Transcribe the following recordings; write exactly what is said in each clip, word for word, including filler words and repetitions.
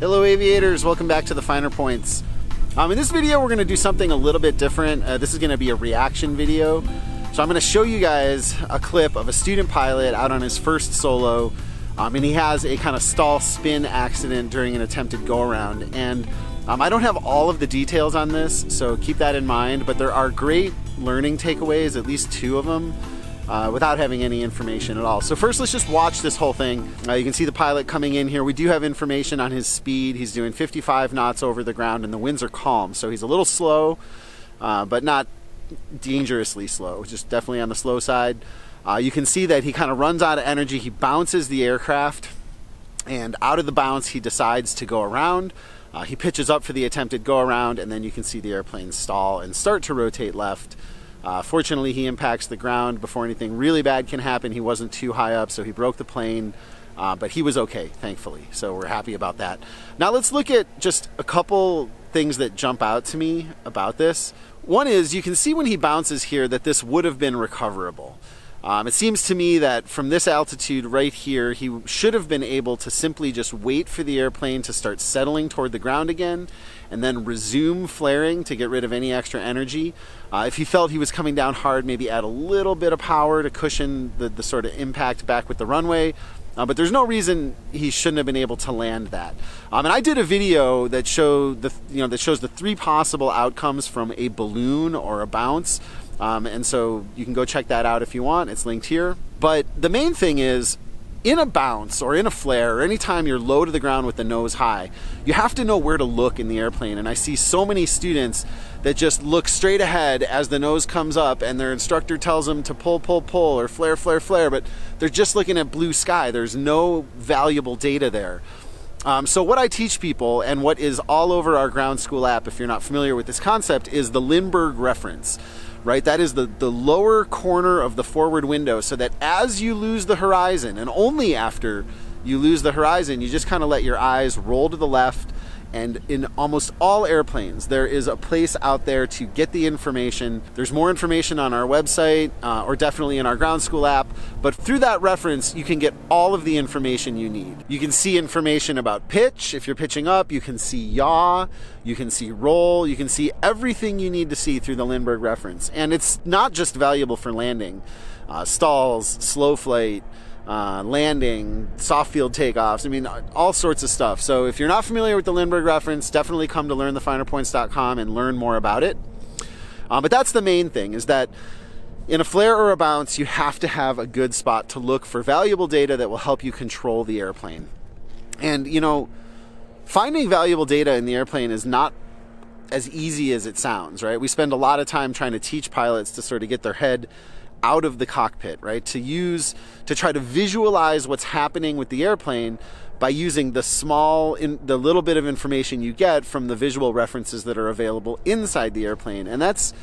Hello aviators, welcome back to the Finer Points. Um, in this video we're going to do something a little bit different. Uh, this is going to be a reaction video. So I'm going to show you guys a clip of a student pilot out on his first solo, um, and he has a kind of stall spin accident during an attempted go around. And um, I don't have all of the details on this, so keep that in mind, but there are great learning takeaways, at least two of them, Uh, without having any information at all. So first, let's just watch this whole thing. Uh, you can see the pilot coming in here. We do have information on his speed. He's doing fifty-five knots over the ground and the winds are calm. So he's a little slow, uh, but not dangerously slow, just definitely on the slow side. Uh, you can see that he kind of runs out of energy. He bounces the aircraft, and out of the bounce, he decides to go around. Uh, he pitches up for the attempted go around, and then you can see the airplane stall and start to rotate left. Uh, fortunately, he impacts the ground before anything really bad can happen. He wasn't too high up, so he broke the plane, uh, but he was okay, thankfully. So we're happy about that. Now let's look at just a couple things that jump out to me about this. One is, you can see when he bounces here that this would have been recoverable. Um, it seems to me that from this altitude right here, he should have been able to simply just wait for the airplane to start settling toward the ground again, and then resume flaring to get rid of any extra energy. Uh, if he felt he was coming down hard, maybe add a little bit of power to cushion the, the sort of impact back with the runway. Uh, but there's no reason he shouldn't have been able to land that. Um, and I did a video that showed the you know that shows the three possible outcomes from a balloon or a bounce. Um, and so you can go check that out if you want. It's linked here. But the main thing is, in a bounce or in a flare, or anytime you're low to the ground with the nose high, you have to know where to look in the airplane. And I see so many students that just look straight ahead as the nose comes up and their instructor tells them to pull, pull, pull, or flare, flare, flare, but they're just looking at blue sky. There's no valuable data there. Um, so what I teach people, and what is all over our Ground School app, if you're not familiar with this concept, is the Lindbergh reference. Right, that is the, the lower corner of the forward window, so that as you lose the horizon, and only after you lose the horizon, you just kind of let your eyes roll to the left. And in almost all airplanes, there is a place out there to get the information. There's more information on our website, uh, or definitely in our Ground School app, but through that reference, you can get all of the information you need. You can see information about pitch. If you're pitching up, you can see yaw, you can see roll, you can see everything you need to see through the Lindbergh reference. And it's not just valuable for landing, uh, stalls, slow flight, Uh, landing, soft field takeoffs, I mean, all sorts of stuff. So if you're not familiar with the Lindbergh reference, definitely come to learn the finer points dot com and learn more about it. Um, but that's the main thing, is that in a flare or a bounce, you have to have a good spot to look for valuable data that will help you control the airplane. And, you know, finding valuable data in the airplane is not as easy as it sounds, right? We spend a lot of time trying to teach pilots to sort of get their head out of the cockpit, right? To use, to try to visualize what's happening with the airplane by using the small, in, the little bit of information you get from the visual references that are available inside the airplane. And that's,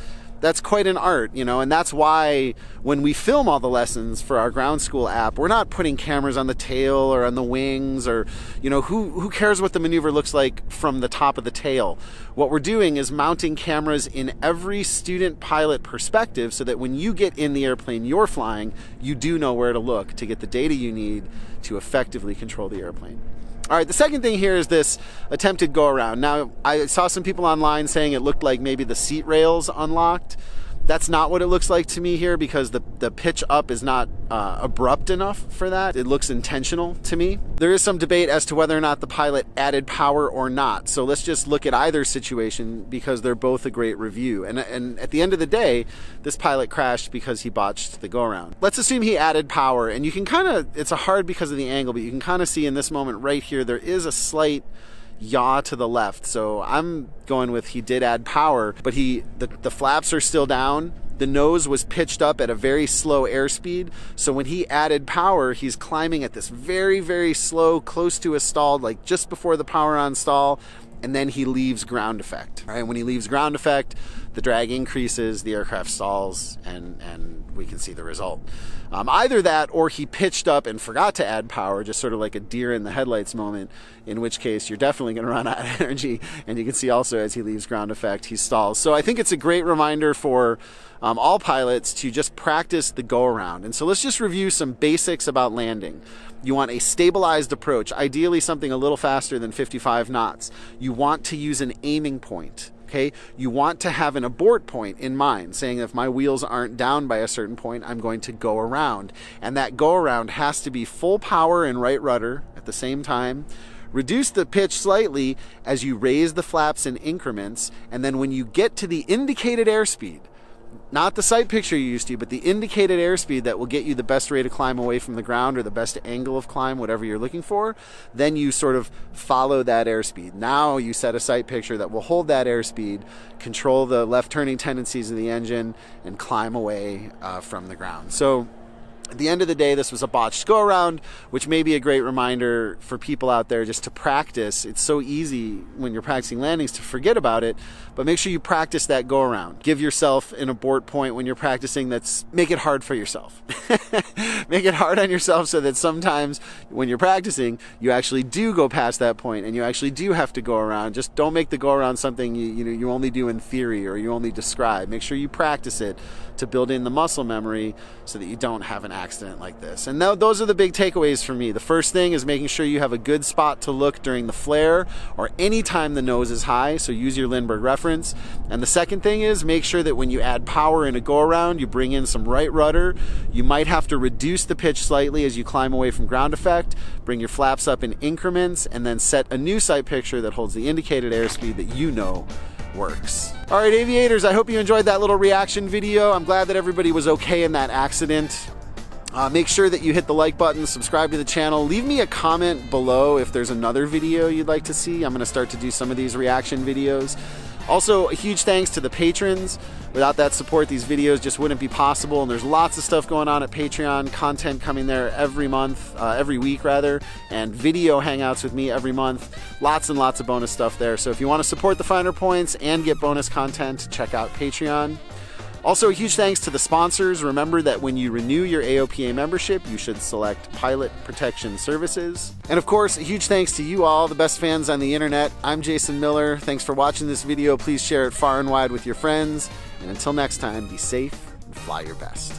that's quite an art, you know, and that's why when we film all the lessons for our Ground School app, we're not putting cameras on the tail or on the wings, or, you know, who, who cares what the maneuver looks like from the top of the tail? What we're doing is mounting cameras in every student pilot perspective, so that when you get in the airplane you're flying, you do know where to look to get the data you need to effectively control the airplane. All right, the second thing here is this attempted go-around. Now, I saw some people online saying it looked like maybe the seat rails unlocked. That's not what it looks like to me here, because the, the pitch up is not uh, abrupt enough for that. It looks intentional to me. There is some debate as to whether or not the pilot added power or not. So let's just look at either situation, because they're both a great review. And, and at the end of the day, this pilot crashed because he botched the go-around. Let's assume he added power, and you can kind of, it's a hard because of the angle, but you can kind of see in this moment right here, there is a slight yaw to the left. So I'm going with he did add power, but he the, the flaps are still down. The nose was pitched up at a very slow airspeed. So when he added power, he's climbing at this very, very slow, close to a stall, like just before the power on stall. And then he leaves ground effect. Right? When he leaves ground effect, the drag increases, the aircraft stalls, and, and we can see the result. Um, either that, or he pitched up and forgot to add power, just sort of like a deer in the headlights moment, in which case you're definitely going to run out of energy. And you can see also as he leaves ground effect, he stalls. So I think it's a great reminder for um, all pilots to just practice the go around. And so let's just review some basics about landing. You want a stabilized approach, ideally something a little faster than fifty-five knots. You want to use an aiming point. Okay, you want to have an abort point in mind, saying if my wheels aren't down by a certain point, I'm going to go around. And that go around has to be full power and right rudder at the same time. Reduce the pitch slightly as you raise the flaps in increments. And then when you get to the indicated airspeed, not the sight picture you used to, but the indicated airspeed that will get you the best rate of climb away from the ground or the best angle of climb, whatever you're looking for, then you sort of follow that airspeed. Now you set a sight picture that will hold that airspeed, control the left turning tendencies of the engine, and climb away uh, from the ground. So at the end of the day, this was a botched go around, which may be a great reminder for people out there just to practice. It's so easy when you're practicing landings to forget about it, but make sure you practice that go around. Give yourself an abort point when you're practicing. That's make it hard for yourself. Make it hard on yourself so that sometimes when you're practicing, you actually do go past that point and you actually do have to go around. Just don't make the go around something you, you know you only do in theory or you only describe. Make sure you practice it to build in the muscle memory so that you don't have an accident like this. And th those are the big takeaways for me. The first thing is making sure you have a good spot to look during the flare or any time the nose is high, so use your Lindbergh reference. And the second thing is make sure that when you add power in a go-around, you bring in some right rudder. You might have to reduce the pitch slightly as you climb away from ground effect, bring your flaps up in increments, and then set a new sight picture that holds the indicated airspeed that you know works. All right, aviators, I hope you enjoyed that little reaction video. I'm glad that everybody was okay in that accident. Uh, make sure that you hit the like button, subscribe to the channel, leave me a comment below if there's another video you'd like to see. I'm going to start to do some of these reaction videos. Also, a huge thanks to the patrons. Without that support, these videos just wouldn't be possible, and there's lots of stuff going on at Patreon, content coming there every month, uh, every week rather, and video hangouts with me every month. Lots and lots of bonus stuff there. So if you want to support the Finer Points and get bonus content, check out Patreon. Also, a huge thanks to the sponsors. Remember that when you renew your A O P A membership, you should select Pilot Protection Services. And of course, a huge thanks to you all, the best fans on the internet. I'm Jason Miller. Thanks for watching this video. Please share it far and wide with your friends. And until next time, be safe and fly your best.